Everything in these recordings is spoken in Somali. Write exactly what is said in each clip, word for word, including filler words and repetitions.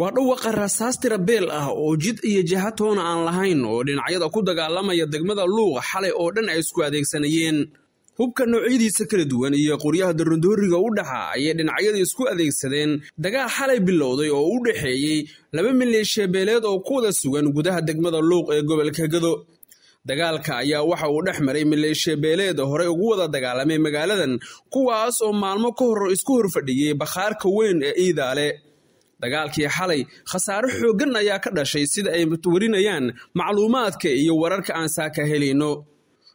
وأروق الرصاص ربيله وجد يجهت هون عن لهين ودين عيدا كودا قال لما يدق مذا اللوغ حلي أودن عيسكو هذيك سنين هو كان عيد يسكر دوان يا قرية الدرندور يودها يدين عيد يسكو هذيك سنين دقا حلي بالله ضي أودحي لما من الشبيلات أو كودا سوان وجدها دق مذا اللوغ قبل كجدو dagaalka ayaa waxa uu dhex maray maleeshiyeeleeda hore ugu wada dagaalamay magaaladan kuwaas oo maalmo ka hor isku hor fadhiyay bakhaarka weyn ee Iidaale dagaalkii xalay khasaaro xooggan ayaa ka dhashay sida ay warinayaan macluumaadka iyo wararka aan saaka helino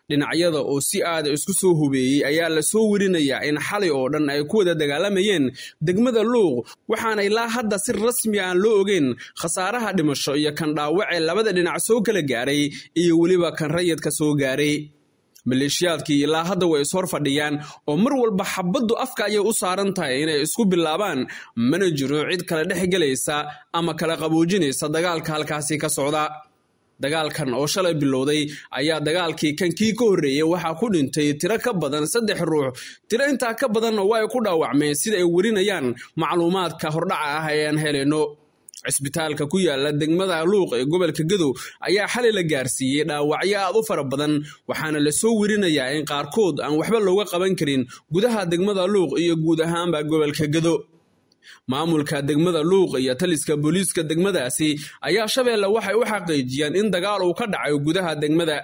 dhinacyada oo si aad isku soo hubeeyay ayaa la soo warinayaa in xalay oo dhan ay ku wada dagaalamayeen degmada Luuq waxaana ilaa hadda si rasmi ah loo ogeyn khasaaraha dhimasho iyo kan dhaawac labada dhinac soo kala gaaray iyo waliba kan rayidka soo gaaray maleeshiyadkii ilaa hadda way soo fadhiyaan oo mar walba xabadu afka ay u saaran tahay inay isku bilaabaan mana jiro cid kala dhex galaysa ama kala qaboojinaysa dagaalka halkaasii ka socda dagaalkan oo shalay bilowday ayaa dagaalkii kan kii ka horeeyay waxa ku dhintay tiro ka badan saddex ruux tiro inta ka badan way ku dhaawacmeen sida ay warinayaan macluumaadka hordhaca ah ee aan helino cisbitaalka ku yaala degmada Luuq ee gobolka Gedo ayaa xalay la gaarsiiyay dhaawacyo aad u fara badan waxaana la soo warinayaa in qaarkood aan waxba looga qaban karin gudaha degmada Luuq iyo guud ahaanba gobolka Gedo maamulka degmada Luuq iyo taliska booliiska degmadaasi ayaa shabeelle waxay u xaqiijiyeen in dagaal uu ka dhacay gudaha degmada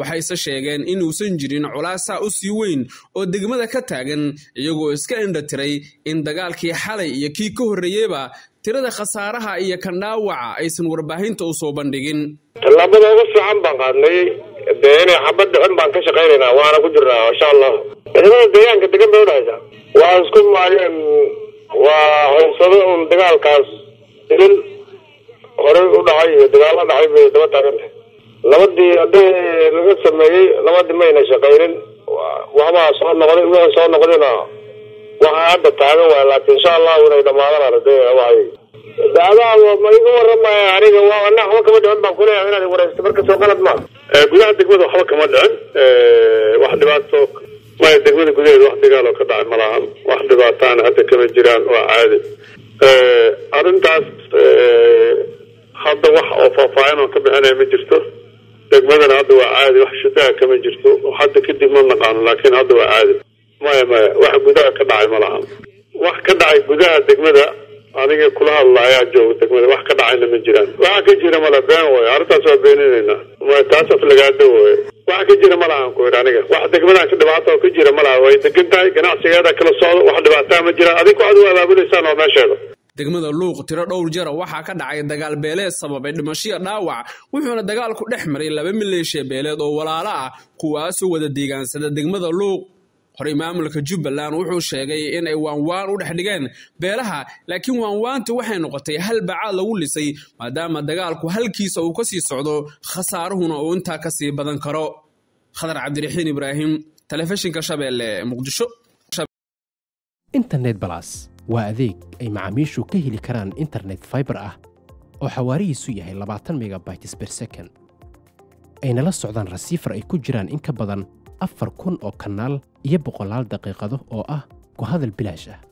waxayse sheegeen in uusan jirin culaas u sii weyn oo degmada ka taagan iyagoo iska indha tiray in dagaalkii xalay iyo kii ka horeeyayba tirada khasaaraha iyo kan dhaawaca aysan warbaahinta u soo bandhigin talaabada ugu fiican baan qaadnay deena xabad dhan baan ka shaqeynaynaa waana ku jirnaa insha Allah degmada deegaanka degan beeraysa waa isku maaleen وأنا دغال كاس إذن أريد أن دغال أنا أحب دم تاكن لودي أدي لقيت سماي لودي ما ينشقين وهما صار نقول وهما صار نقولنا وهذا تاكن ولكن إن شاء الله ونريد ما لنا ردي وعي ده هذا ما يقول ربما يعني هو أنا هو كمان دون بقول يعني أنا وراي استمر كسوقنا ما قلنا دكتور هو كمان دون واحد بعد سوق ما يدقون كذي واحد قال لك قطع ملاهم واحد بعطانا حتى كم الجيران وعادي أنت هذا وح أو فاين وكبر أنا مجرته لكن هذا وعادي وح شدة كم جرته وحتى كده ما نقعن لكن هذا وعادي ما ما واحد قدر قطع ملاهم واحد قطع قدر لكن هذا أنا كلها الله يعجوه لكن واحد قطع من الجيران واحد الجيران ملابين وعارض أسوأ بيننا ما تأسف لقاعده waxa ka jira malahan ku iraaniga wax degmada ka dhibaato ku jira malaha way degantahay ganacsigeeda kala soo wax dhibaato ma jira adigu aad u waabaabulaysan oo meesheeda degmada Luuq tiro dhowr jar waxa ka dhacay dagaal beeleed sababay dhimasho dhaawac wuxuuna dagaalku dhex maray laba maleeshiye beeleed oo walaala ah kuwaas oo wada deegaansada degmada Luuq hore maamulka Jubbaland wuxuu sheegay in ay waan waan u dhaxdhigeen beelaha laakiin waan waanta waxay noqotay hal bacaad lagu lisay maadaama dagaalku halkiisa uu ka sii socdo khasaaruhuna oo inta ka sii badan karo خضر عبد الرحيم إبراهيم تلفزيون كشبل مقدشو إنترنت بلاس وأذيك أي معاميشو كهلي كران إنترنت فايبر أه أو حواري سوية لبعتن ميجا بايتس بير سكن أين لا السعودان رسيفر أي كجران إنك بدن أفر كون أو كنال يبقى لال دقيقة أو أه كهذا البلاجة